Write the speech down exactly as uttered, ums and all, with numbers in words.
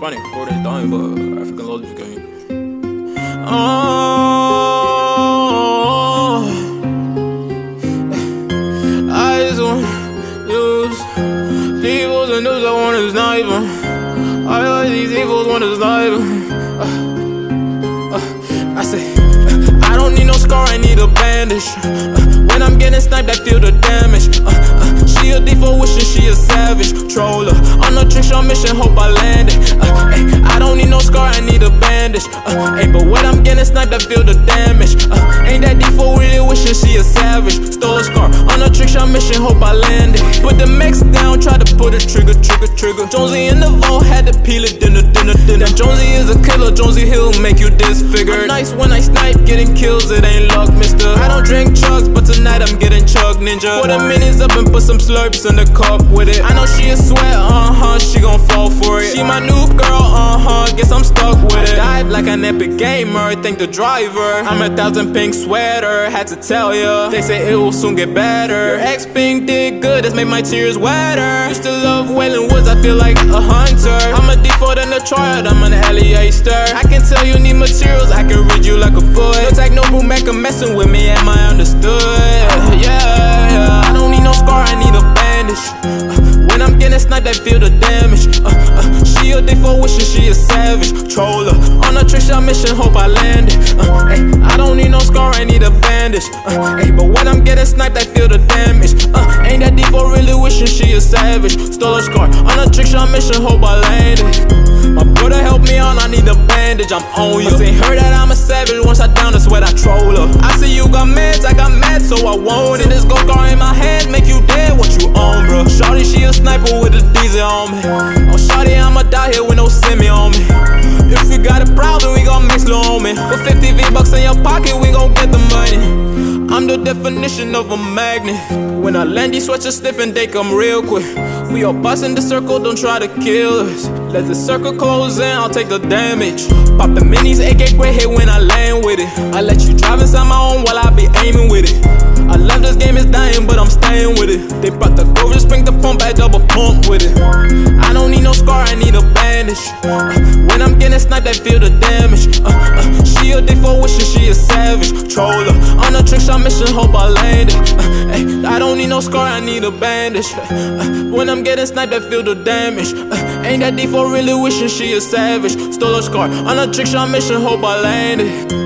funny before they dying, but I freaking love this game. Oh, I just want news. People's the news I want to snipe them. I like these evils want to snipe them. Uh, uh, I say, uh, I don't need no scar, I need a bandage. Uh, when I'm getting sniped, I feel the damage. Uh, uh, she a default wishing she a savage troller. On a trick shot mission, hope I land it. Uh, ay, I don't need no scar, I need a bandage. Uh, ay, but when I'm getting sniped, I feel the damage. Uh, ain't that default really wishing she a savage? Stole a scar. On a trick shot mission, hope I land it. Put the max down, try to pull the trigger, trigger, trigger. Jonesy in the vault, had to peel it, dinner, dinner, dinner. That Jonesy is a killer, Jonesy he'll make you disfigured. I'm nice when I snipe, getting kills, it ain't luck, mister. I don't drink drugs, but tonight I'm getting chugged, ninja. Put the minis up and put some slurps in the cup with it. I know she a sweat, uh-huh, she gon' fall for it. She my new girl, uh-huh, guess I'm stuck with it. I dive like an epic gamer, thank the driver. I'm a thousand pink sweater, had to tell ya. They say it will soon get better. Your ex pink did good, that's made my tears wetter. Used to love Waylon Woods, I feel like a hunter. I'm a default and a triad, I'm an L E A-ster. I can tell you need materials, I can read you like a book. No tag, no boom, make a messin' with me, am I understood? Yeah, yeah, I don't need no scar, I need a bandage. Uh, when I'm getting sniped, I feel the damage. Uh, uh, she a default wishing she a savage troller. On a trick shot mission, hope I land it. Uh, ay, I don't need no scar, I need a bandage. Uh, ay, but when I'm getting sniped, I feel the damage. Uh, ain't that default really wishing she a savage? Stole a scar. On a trick shot mission, hope I land it. My brother helped me out, I need a bandage. I'm on you. I seen her that I'm a savage. Once I down, I swear I troll her. I see you got meds, I got mad, so I want it. This go car in my hand, make you dead. What you on, bro? Shawty, she a sniper with a diesel on me. Oh, shawty, I'ma die here with no semi on me. If you got a problem, we gon' mix low on me. With fifty V-bucks in your pocket, we gon' get the money. I'm the definition of a magnet. When I land, these sweatshirts stiff and they come real quick. We all bustin' the circle, don't try to kill us. Let the circle close in, I'll take the damage. Pop the minis, A K great hit when I land with it. I let you drive inside my own while I be aimin' with it. I love this game, it's dying, but I'm stayin' with it. They brought the cover, spring the pump, I double pump with it. I don't need no scar, I need a bandage. Uh, when I'm getting sniped, I feel the damage. Uh, uh, she a default wishing she a savage troller. On a trick shot mission, hope I land it. Uh, ay, I don't need no scar, I need a bandage. Uh, uh, when I'm getting sniped, I feel the damage. Uh, ain't that default really wishing she a savage? Stole a scar. On a trick shot mission, hope I land it.